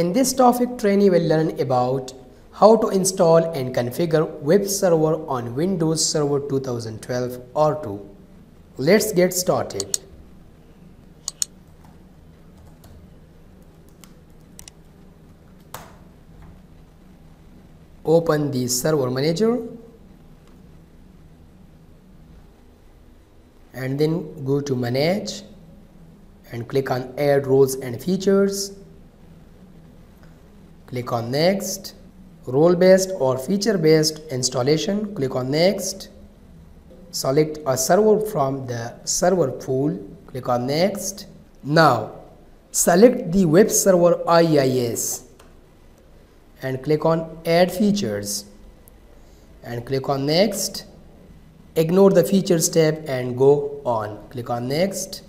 In this topic, trainee will learn about how to install and configure web server on Windows Server 2012 R2. Let's get started. Open the Server Manager and then go to Manage and click on Add Roles and Features. Click on Next. Role-based or feature-based installation. Click on Next. Select a server from the server pool. Click on Next. Now select the web server IIS and click on Add Features and click on Next. Ignore the Features tab and go on. Click on Next.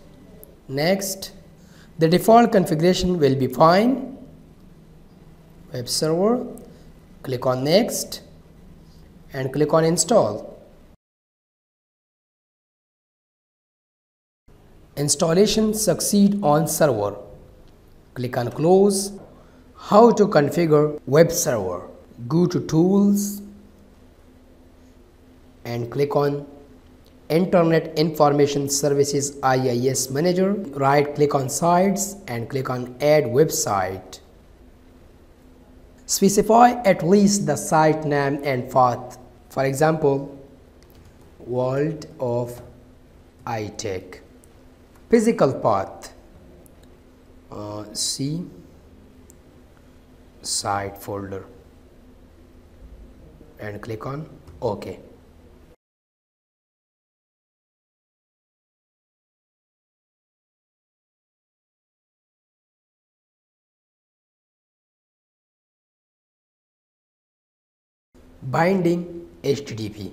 Next. The default configuration will be fine. Web server. Click on Next and click on Install. Installation succeed on server. Click on Close. How to configure web server. Go to Tools and click on Internet Information Services IIS Manager. Right click on Sites and click on Add Website. Specify at least the site name and path. For example, World of iTech. Physical path, C site folder and click on OK. Binding HTTP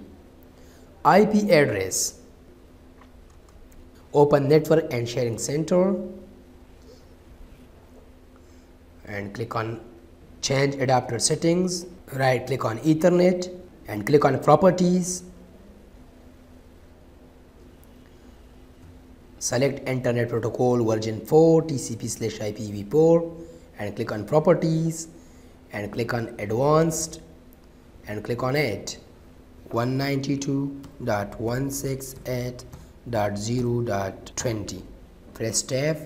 IP address. Open Network and Sharing Center and click on Change Adapter Settings. Right click on Ethernet and click on Properties. Select Internet Protocol version 4 TCP/IPv4 and click on Properties and click on Advanced and click on Add. 192.168.0.20. Press Tab.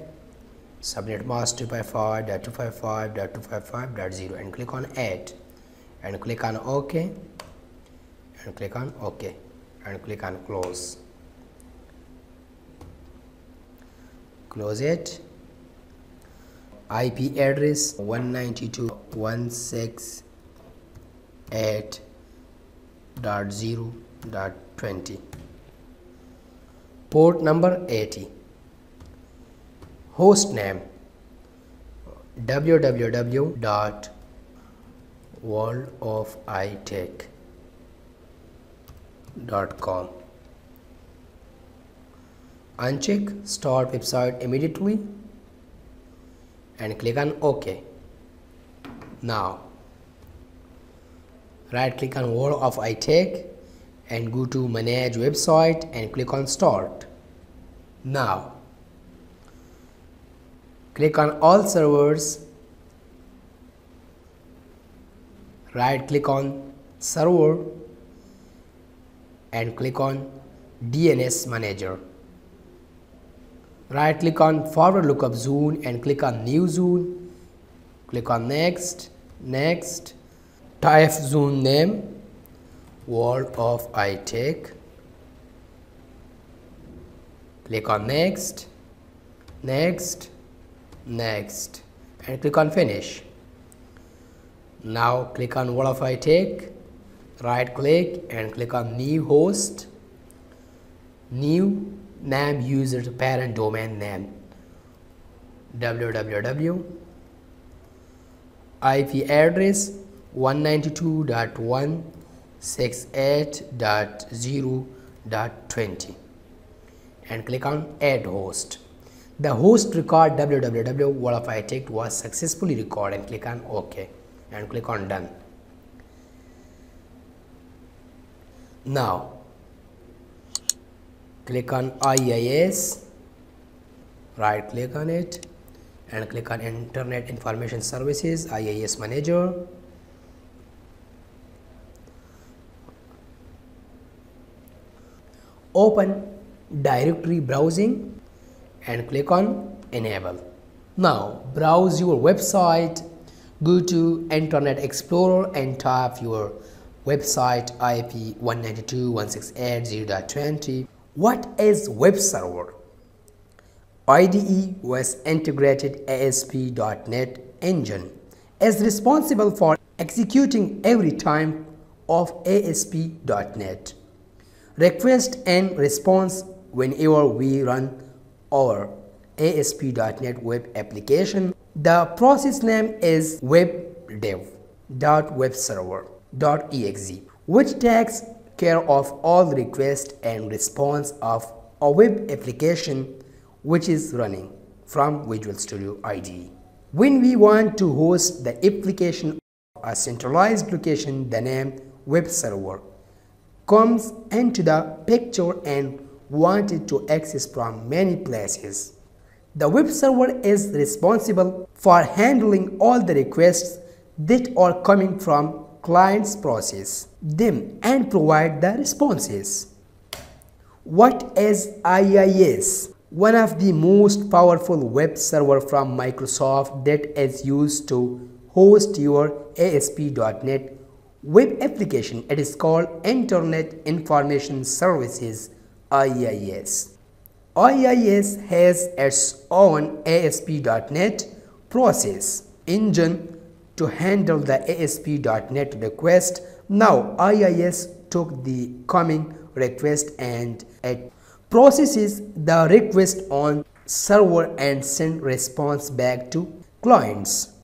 Subnet mask 255.255.255.0 and click on Add and click on OK and click on OK and click on Close. Close it. IP address 192.168.0.20. Port number 80. Host name www.worldofitech.com. Uncheck Start Website immediately and click on OK. Now right click on World of iTech and go to Manage Website and click on Start. Now click on All Servers. Right click on Server and click on DNS Manager. Right click on Forward Lookup Zone and click on New Zone. Click on Next. Next. Type zone name World of iTech. Click on Next. Next. Next and click on Finish. Now click on World of iTech. Right click and click on New Host. New name user parent domain name www. IP address 192.168.0.20 and click on Add Host. The host record www worldofitech was successfully recorded and click on OK and click on Done. Now click on IIS. Right click on it and click on Internet Information Services IIS Manager. Open directory browsing and click on enable. Now browse your website. Go to Internet Explorer and type your website IP 192.168.0.20. What is web server? IDE was integrated ASP.NET engine is responsible for executing every time of ASP.NET. Request and response: whenever we run our ASP.NET web application, the process name is WebDev.WebServer.exe, which takes care of all requests and response of a web application which is running from Visual Studio IDE. When we want to host the application at a centralized location, the name web server comes into the picture and wanted to access from many places. The web server is responsible for handling all the requests that are coming from clients, process them and provide the responses. What is IIS? One of the most powerful web server from Microsoft that is used to host your ASP.NET web application. It is called Internet Information Services IIS. IIS has its own ASP.NET process engine to handle the ASP.NET request. Now IIS took the coming request and it processes the request on server and sends response back to clients.